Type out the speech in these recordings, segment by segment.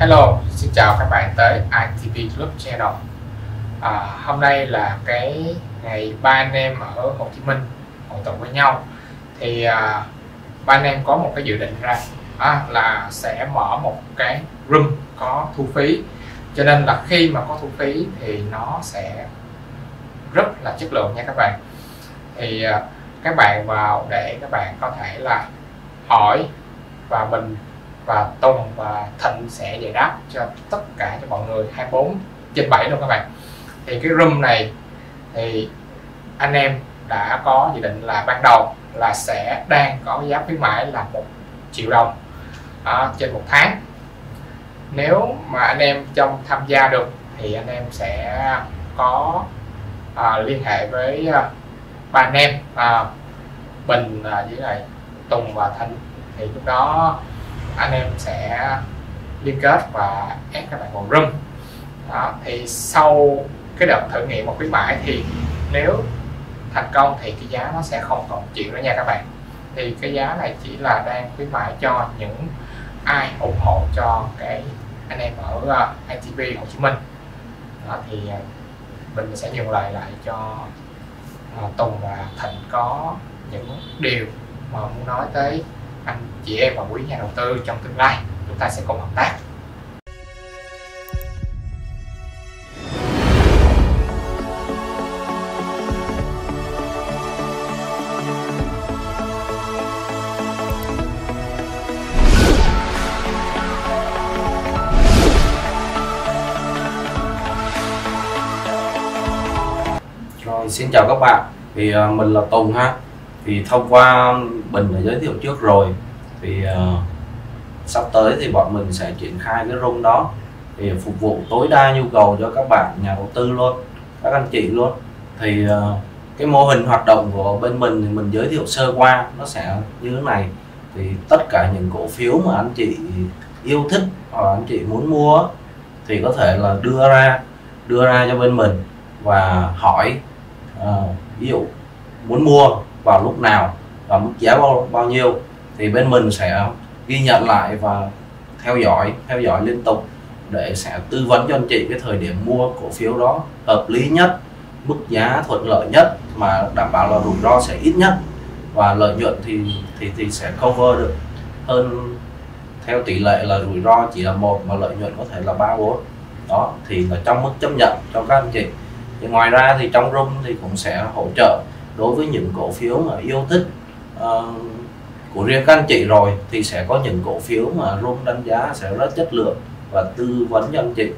Hello, xin chào các bạn tới ITV Club channel. Hôm nay là cái ngày ba anh em ở Hồ Chí Minh hội tụ với nhau. Thì ba anh em có một cái dự định ra là sẽ mở một cái room có thu phí. Cho nên là khi mà có thu phí thì nó sẽ rất là chất lượng nha các bạn. Thì các bạn vào để các bạn có thể là hỏi và mình và Tùng và Thịnh sẽ giải đáp cho tất cả cho mọi người 24/7 luôn các bạn. Thì cái room này thì anh em đã có dự định là ban đầu là sẽ đang có giá khuyến mãi là 1 triệu đồng trên 1 tháng. Nếu mà anh em trong tham gia được thì anh em sẽ có liên hệ với ba anh em Bình dưới này, Tùng và Thịnh. Thì lúc đó anh em sẽ liên kết và ép các bạn vào room. Thì sau cái đợt thử nghiệm một khuyến mãi thì nếu thành công thì cái giá nó sẽ không còn triệu nữa nha các bạn. Thì cái giá này chỉ là đang khuyến mãi cho những ai ủng hộ cho cái anh em ở ITV Hồ Chí Minh. Thì mình sẽ dừng lại cho Tùng và Thịnh có những điều mà muốn nói tới anh chị em và quý nhà đầu tư trong tương lai chúng ta sẽ cùng hợp tác. Rồi, xin chào các bạn. Thì mình là Tùng ha. Thì thông qua Bình đã giới thiệu trước rồi thì sắp tới thì bọn mình sẽ triển khai cái room đó để phục vụ tối đa nhu cầu cho các bạn nhà đầu tư luôn, các anh chị luôn. Thì cái mô hình hoạt động của bên mình thì mình giới thiệu sơ qua nó sẽ như thế này. Thì tất cả những cổ phiếu mà anh chị yêu thích hoặc anh chị muốn mua thì có thể là đưa ra cho bên mình và hỏi ví dụ muốn mua vào lúc nào và mức giá bao nhiêu thì bên mình sẽ ghi nhận lại và theo dõi liên tục để sẽ tư vấn cho anh chị cái thời điểm mua cổ phiếu đó hợp lý nhất, mức giá thuận lợi nhất mà đảm bảo là rủi ro sẽ ít nhất và lợi nhuận thì sẽ cover được hơn theo tỷ lệ là rủi ro chỉ là 1 mà lợi nhuận có thể là 3-4 đó, thì là trong mức chấp nhận cho các anh chị. Thì ngoài ra thì trong room thì cũng sẽ hỗ trợ đối với những cổ phiếu mà yêu thích của riêng các anh chị rồi thì sẽ có những cổ phiếu mà room đánh giá sẽ rất chất lượng và tư vấn cho anh chị,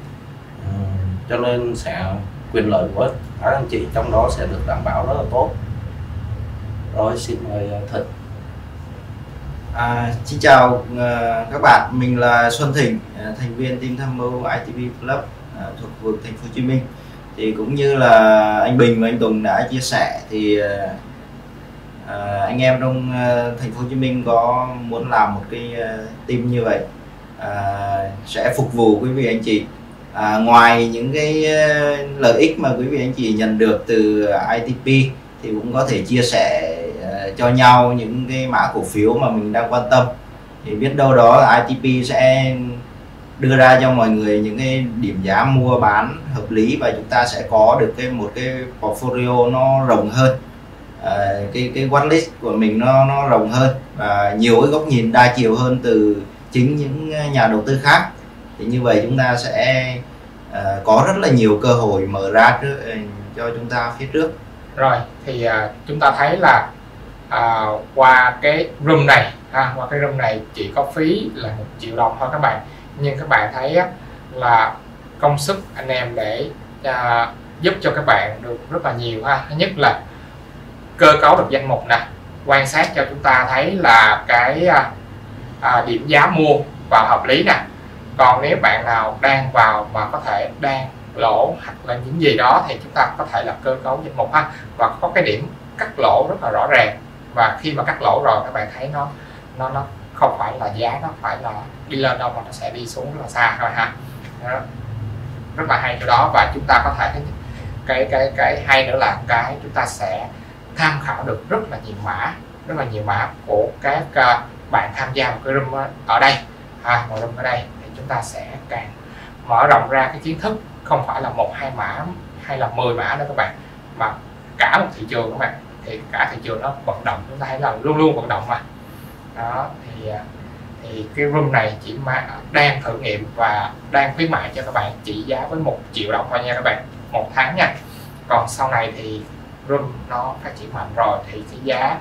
cho nên sẽ quyền lợi của các anh chị trong đó sẽ được đảm bảo rất là tốt. Rồi, xin mời Thịnh. Xin chào các bạn, mình là Xuân Thịnh, thành viên team tham mưu ITV Club thuộc vực Thành phố Hồ Chí Minh. Thì cũng như là anh Bình và anh Tùng đã chia sẻ thì anh em trong Thành phố Hồ Chí Minh có muốn làm một cái team như vậy sẽ phục vụ quý vị anh chị. Ngoài những cái lợi ích mà quý vị anh chị nhận được từ ITP thì cũng có thể chia sẻ cho nhau những cái mã cổ phiếu mà mình đang quan tâm. Thì biết đâu đó là ITP sẽ đưa ra cho mọi người những cái điểm giá mua bán hợp lý và chúng ta sẽ có được một cái portfolio nó rộng hơn, cái watchlist của mình nó rộng hơn và nhiều cái góc nhìn đa chiều hơn từ chính những nhà đầu tư khác. Thì như vậy chúng ta sẽ có rất là nhiều cơ hội mở ra cho chúng ta phía trước. Rồi, thì chúng ta thấy là qua cái room này chỉ có phí là 1 triệu đồng thôi các bạn. Nhưng các bạn thấy là công sức anh em để giúp cho các bạn được rất là nhiều ha. Thứ nhất là cơ cấu được danh mục nè, quan sát cho chúng ta thấy là cái điểm giá mua và hợp lý nè. Còn nếu bạn nào đang vào mà có thể đang lỗ hoặc là những gì đó thì chúng ta có thể là cơ cấu danh mục ha, và có cái điểm cắt lỗ rất là rõ ràng. Và khi mà cắt lỗ rồi các bạn thấy nó không phải là giá nó phải là đi lên đâu mà nó sẽ đi xuống rất là xa thôi ha. Đó, rất là hay chỗ đó. Và chúng ta có thể cái hay nữa là cái chúng ta sẽ tham khảo được rất là nhiều mã của các bạn tham gia một cái room ở đây, ngồi room ở đây thì chúng ta sẽ càng mở rộng ra cái kiến thức, không phải là 1-2 mã hay là 10 mã nữa các bạn, mà cả một thị trường các bạn. Thì cả thị trường nó vận động, chúng ta thấy là luôn luôn vận động mà. Đó thì cái room này chỉ mà đang thử nghiệm và đang khuyến mại cho các bạn trị giá với 1 triệu đồng thôi nha các bạn, 1 tháng nha. Còn sau này thì room nó phát triển mạnh rồi thì cái giá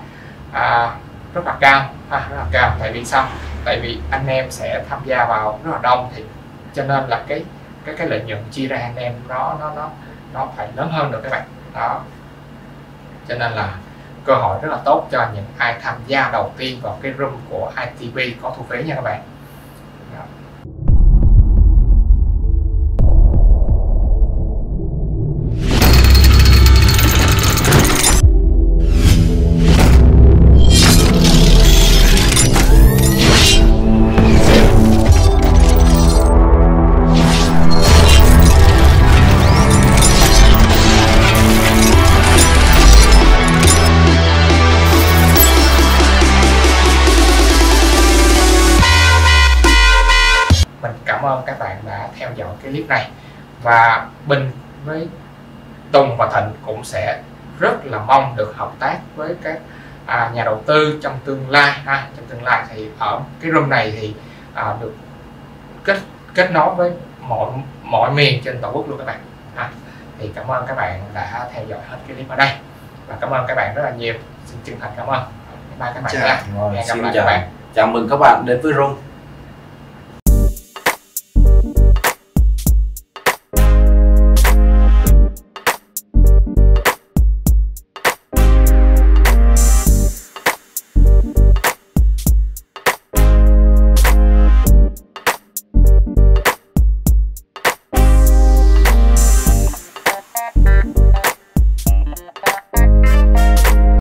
rất là cao, rất là cao. Tại vì sao? Tại vì anh em sẽ tham gia vào rất là đông, thì cho nên là cái lợi nhuận chia ra anh em nó phải lớn hơn được các bạn. Đó, cho nên là cơ hội rất là tốt cho những ai tham gia đầu tiên vào cái room của ITP có thu phí nha các bạn. Đó. Cảm ơn các bạn đã theo dõi cái clip này, và Bình với Tùng và Thịnh cũng sẽ rất là mong được hợp tác với các nhà đầu tư trong tương lai ha. Trong tương lai thì ở cái room này thì được kết nối với mọi miền trên toàn quốc luôn các bạn ha. Thì cảm ơn các bạn đã theo dõi hết cái clip ở đây, và cảm ơn các bạn rất là nhiều. Xin chân thành cảm ơn. Bye các bạn. Hẹn gặp lại các bạn. Chào mừng các bạn đến với room.